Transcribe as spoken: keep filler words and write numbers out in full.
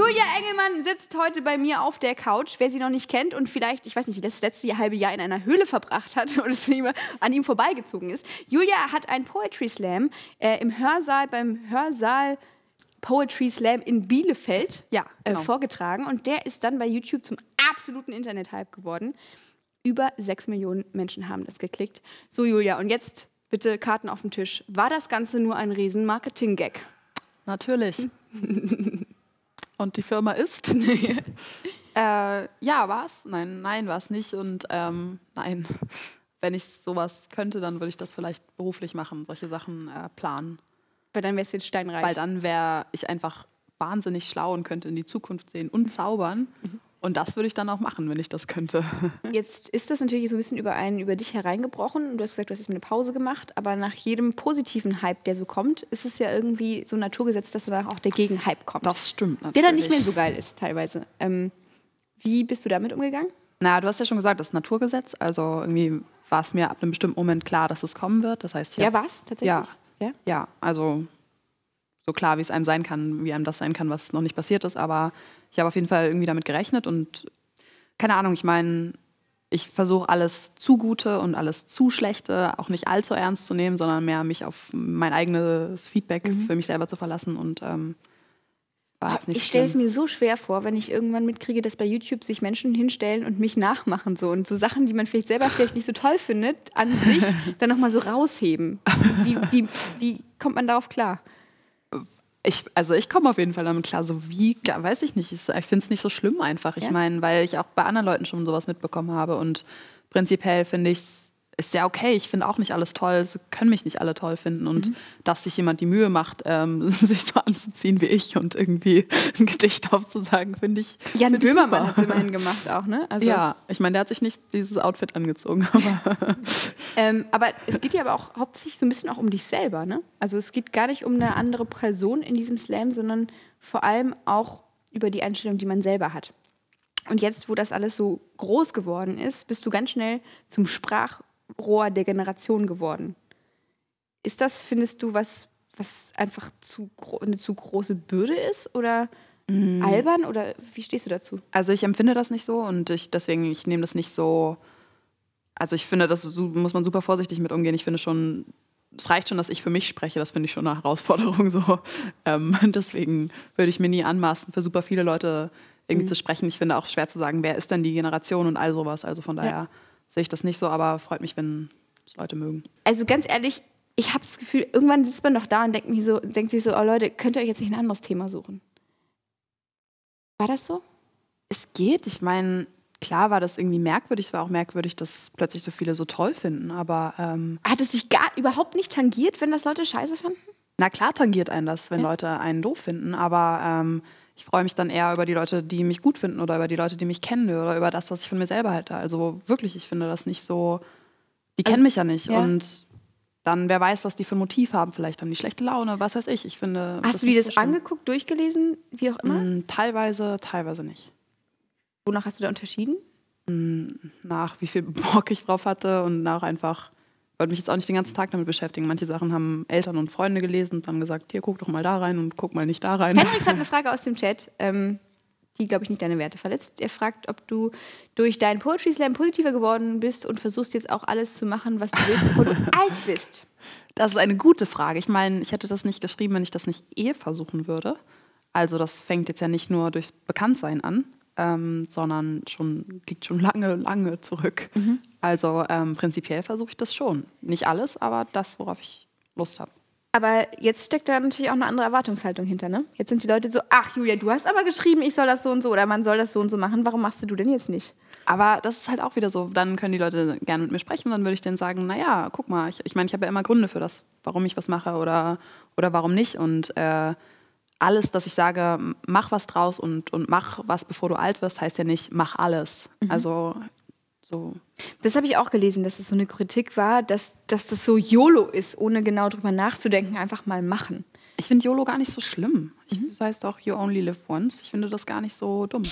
Julia Engelmann sitzt heute bei mir auf der Couch. Wer sie noch nicht kennt und vielleicht, ich weiß nicht, das letzte halbe Jahr in einer Höhle verbracht hat und es an ihm vorbeigezogen ist. Julia hat einen Poetry Slam äh, im Hörsaal, beim Hörsaal Poetry Slam in Bielefeld ja, genau. äh, vorgetragen. Und der ist dann bei YouTube zum absoluten Internet-Hype geworden. Über sechs Millionen Menschen haben das geklickt. So, Julia, und jetzt bitte Karten auf den Tisch. War das Ganze nur ein riesen Marketing-Gag? Natürlich. Und die Firma ist? äh, ja, war's? Nein, nein, war's nicht. Und ähm, nein, wenn ich sowas könnte, dann würde ich das vielleicht beruflich machen, solche Sachen äh, planen. Weil dann wärst du jetzt steinreich. Weil dann wäre ich einfach wahnsinnig schlau und könnte in die Zukunft sehen und zaubern. Mhm. Und das würde ich dann auch machen, wenn ich das könnte. Jetzt ist das natürlich so ein bisschen über einen, über dich hereingebrochen. Du hast gesagt, du hast jetzt mal eine Pause gemacht. Aber nach jedem positiven Hype, der so kommt, ist es ja irgendwie so ein Naturgesetz, dass danach auch der Gegenhype kommt. Das stimmt natürlich. Der dann nicht mehr so geil ist teilweise. Ähm, wie bist du damit umgegangen? Na, du hast ja schon gesagt, das ist ein Naturgesetz. Also irgendwie war es mir ab einem bestimmten Moment klar, dass es kommen wird. Das heißt, ja, war es tatsächlich? Ja, ja? ja, also... so klar, wie es einem sein kann, wie einem das sein kann, was noch nicht passiert ist. Aber ich habe auf jeden Fall irgendwie damit gerechnet und keine Ahnung, ich meine, ich versuche alles zu Gute und alles zu Schlechte auch nicht allzu ernst zu nehmen, sondern mehr mich auf mein eigenes Feedback mhm. für mich selber zu verlassen und ähm, war jetzt nicht Ich stelle es mir so schwer vor, wenn ich irgendwann mitkriege, dass bei YouTube sich Menschen hinstellen und mich nachmachen so und so Sachen, die man vielleicht selber vielleicht nicht so toll findet, an sich dann nochmal so rausheben. Wie, wie, wie kommt man darauf klar? Ich, also ich komme auf jeden Fall damit klar, so wie, ja, weiß ich nicht, ich finde es nicht so schlimm einfach. Ich ja. meine, weil ich auch bei anderen Leuten schon sowas mitbekommen habe und prinzipiell finde ich, es ist ja okay, ich finde auch nicht alles toll, so können mich nicht alle toll finden und mhm. dass sich jemand die Mühe macht, ähm, sich so anzuziehen wie ich und irgendwie ein Gedicht aufzusagen, finde ich Jan Böhmermann hat es immerhin gemacht auch, ne? Also ja, ich meine, der hat sich nicht dieses Outfit angezogen. Aber, ähm, aber es geht ja aber auch hauptsächlich so ein bisschen auch um dich selber, ne? Also es geht gar nicht um eine andere Person in diesem Slam, sondern vor allem auch über die Einstellung, die man selber hat. Und jetzt, wo das alles so groß geworden ist, bist du ganz schnell zum Sprach- Rohr der Generation geworden. Ist das, findest du, was, was einfach zu eine zu große Bürde ist oder mm. albern oder wie stehst du dazu? Also ich empfinde das nicht so und ich deswegen, ich nehme das nicht so, also ich finde, das muss man super vorsichtig mit umgehen. Ich finde schon, es reicht schon, dass ich für mich spreche, das finde ich schon eine Herausforderung so. Ähm, deswegen würde ich mir nie anmaßen, für super viele Leute irgendwie mm. zu sprechen. Ich finde auch schwer zu sagen, wer ist denn die Generation und all sowas, also von daher ja. sehe ich das nicht so, aber freut mich, wenn es Leute mögen. Also ganz ehrlich, ich habe das Gefühl, irgendwann sitzt man doch da und denkt, mich so, denkt sich so, oh Leute, könnt ihr euch jetzt nicht ein anderes Thema suchen? War das so? Es geht. Ich meine, klar war das irgendwie merkwürdig. Es war auch merkwürdig, dass plötzlich so viele so toll finden, aber... Ähm, hat es dich gar überhaupt nicht tangiert, wenn das Leute scheiße fanden? Na klar tangiert einen das, wenn ja. Leute einen doof finden, aber... Ähm, ich freue mich dann eher über die Leute, die mich gut finden oder über die Leute, die mich kennen oder über das, was ich von mir selber halte. Also wirklich, ich finde das nicht so, die also, kennen mich ja nicht. Ja. Und dann, wer weiß, was die für ein Motiv haben. Vielleicht haben die schlechte Laune, was weiß ich. Ich finde, hast du dir das angeguckt, durchgelesen, wie auch immer? Mm, teilweise, teilweise nicht. Wonach hast du da unterschieden? Mm, nach wie viel Bock ich drauf hatte und nach einfach, ich wollte mich jetzt auch nicht den ganzen Tag damit beschäftigen. Manche Sachen haben Eltern und Freunde gelesen und haben gesagt, hier, guck doch mal da rein und guck mal nicht da rein. Hendrix hat eine Frage aus dem Chat, ähm, die, glaube ich, nicht deine Werte verletzt. Er fragt, ob du durch deinen Poetry Slam positiver geworden bist und versuchst jetzt auch alles zu machen, was du willst, bevor du alt bist. Das ist eine gute Frage. Ich meine, ich hätte das nicht geschrieben, wenn ich das nicht eh versuchen würde. Also das fängt jetzt ja nicht nur durchs Bekanntsein an, ähm, sondern schon, liegt schon lange, lange zurück. Mhm. Also ähm, prinzipiell versuche ich das schon. Nicht alles, aber das, worauf ich Lust habe. Aber jetzt steckt da natürlich auch eine andere Erwartungshaltung hinter, ne? Jetzt sind die Leute so, ach Julia, du hast aber geschrieben, ich soll das so und so oder man soll das so und so machen, warum machst du denn jetzt nicht? Aber das ist halt auch wieder so, dann können die Leute gerne mit mir sprechen, dann würde ich denen sagen, naja, guck mal, ich meine, ich, mein, ich habe ja immer Gründe für das, warum ich was mache oder, oder warum nicht und äh, alles, dass ich sage, mach was draus und, und mach was, bevor du alt wirst, heißt ja nicht, mach alles. Mhm. Also... So. Das habe ich auch gelesen, dass es so eine Kritik war, dass, dass das so YOLO ist, ohne genau drüber nachzudenken, einfach mal machen. Ich finde YOLO gar nicht so schlimm. Mhm. Ich, das heißt auch You Only Live Once. Ich finde das gar nicht so dumm.